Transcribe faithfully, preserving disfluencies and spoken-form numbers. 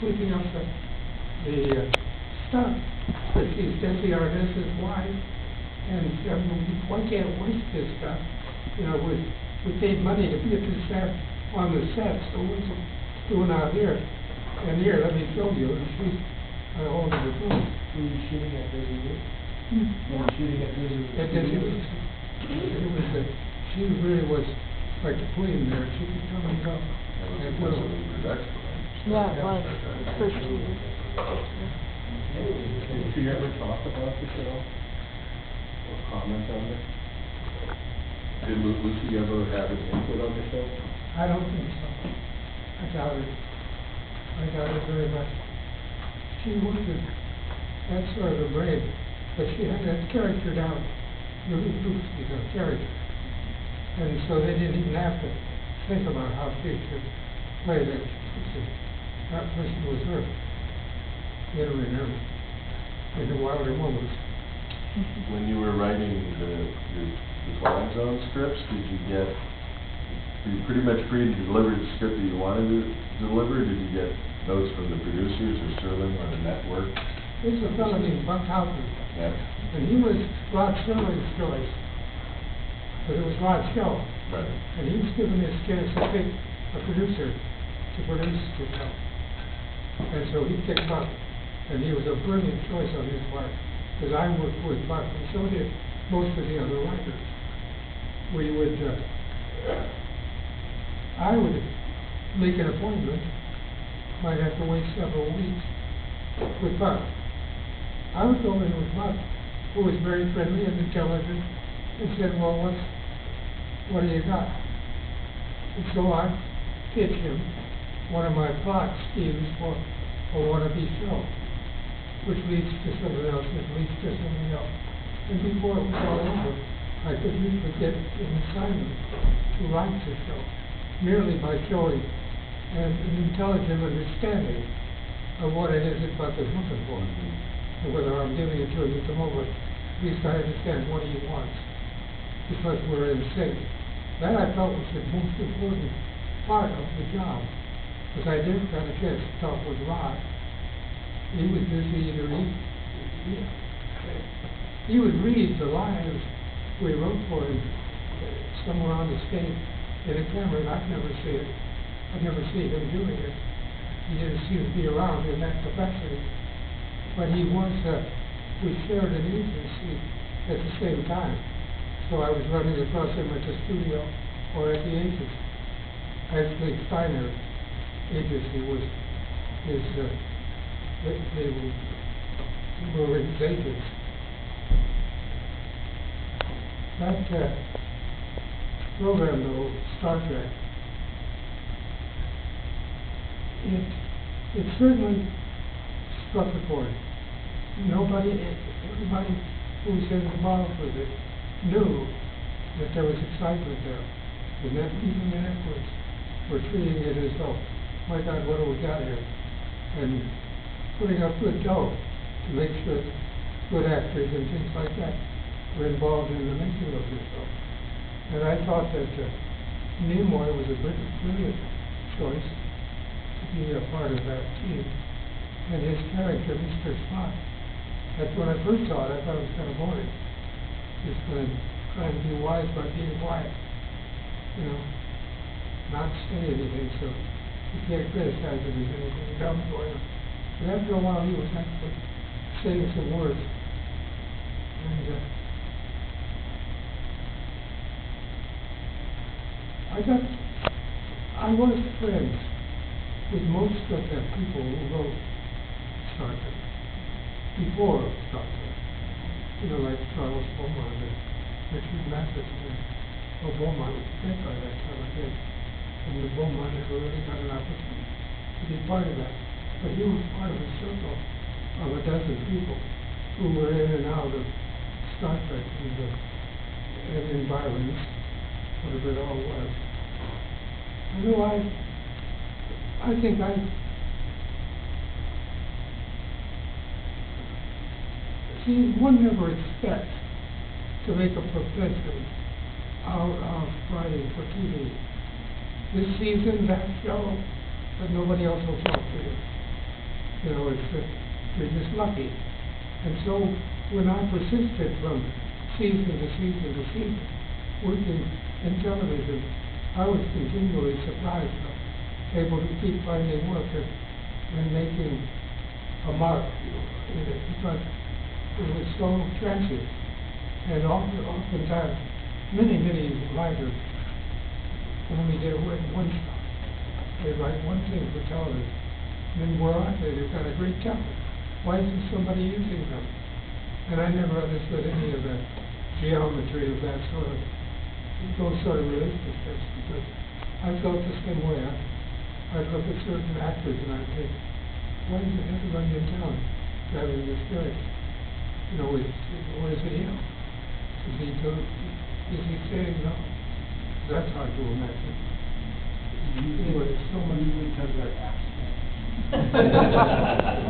sweeping up the, the uh, stuff that she simply are this is why. And I mean, one can't waste this stuff. You know, we we paid money to get this stuff on the set, so what's it doing out here? And here, let me show you. And she's uh, holding the phone. Who was shooting at Disney Week? Who was shooting at Disney Week? At Disney Week. It was a, she really was like a queen there. She could come and go. It was a production. Yeah, it was. First season. Did you ever talk about the show? Or comment on it? Did Lucy ever have an input on the show? I don't think so. I doubt it. I doubt it very much. She wasn't that sort of a brave, but she had that character down. Really Lucy's a character. And so they didn't even have to think about how she should play that. That person was her. They don't remember. Like a wilder woman. When you were writing the, the, the Twilight Zone scripts, did you get, were you pretty much free to deliver the script that you wanted to deliver? Did you get notes from the producers or Serling or the network? This is a fellow named Buck Howford. Yeah. And he was Rod Serling's choice. But it was Rod's show. Right. And he was given this chance to pick a producer to produce the show. And so he picked Buck. And he was a brilliant choice on his part. Because I worked with Buck, and so did most of the other writers. We would, uh, I would make an appointment. Might have to wait several weeks with Buck. I would go in with Buck, who was very friendly and intelligent, and said, well, what's, what do you got? And so I pitched him one of my plot schemes for a wannabe show, which leads to something else, which leads to something else. And before it was all over, I could usually get an assignment to write the show, merely by showing an, an intelligent understanding of what it is that Buck is looking for. And whether I'm giving it to him at the moment, at least I understand what he wants, because we're in sync. That I felt was the most important part of the job, because I never got a chance to talk with Rod. He was busy either he, he would read the lines we wrote for him somewhere on the stage in a camera, and I'd never see it. I'd never see him doing it. He didn't seem to be around in that capacity. But he was, uh, we shared an agency at the same time. So I was running across him at the studio or at the agency. Actually, Steiner agency was his, uh, They, they were in Vegas. That uh, program, though, Star Trek, it, it certainly struck a chord. Nobody, everybody who was involved with it knew that there was excitement there. And that even the networks were treating it as, oh, my God, what have we got here? And putting up good dough to make sure that good actors and things like that were involved in the making of this show. And I thought that uh, Nimoy was a brilliant, brilliant choice to be a part of that team. And his character, Mister Spock, that when I first saw it, I thought it was kind of boring. Just kind of trying to be wise by being quiet, you know, not say anything, so you can't criticize him as anything dumb going on. But after a while, he was actually saying some words. And uh, I got, I was friends with most of the people who wrote Star Trek, before Star Trek. You know, like Charles Beaumont and Richard Mathis and well, Beaumont was dead by that time, I guess. And the Beaumont never really got an opportunity to be part of that. But he was part of a circle of a dozen people who were in and out of Star Trek and the, and the environments, whatever it all was. I know I, I think I, see, one never expects to make a profession out of writing for T V. This season, that show, but nobody else will talk to you. you know, it's, uh, we're just lucky. And so when I persisted from season to season to season, working in television, I was continually surprised by able to keep finding work and, and making a mark, you know, in it, because it was so trenchant. And often, oftentimes, many, many writers only get away with one stuff. They write one thing for television. Then we're out there, they've got a great talent. Why isn't somebody using them? And I never understood any of that geometry of that sort of, those sort of relationships, because I felt the same way. I, I'd look at certain actors and I'd think, why isn't everybody in town driving this character? You know, is, or is it him? Is he, doing, is he saying no? That's hard to imagine. Anyway, so many we have that accent.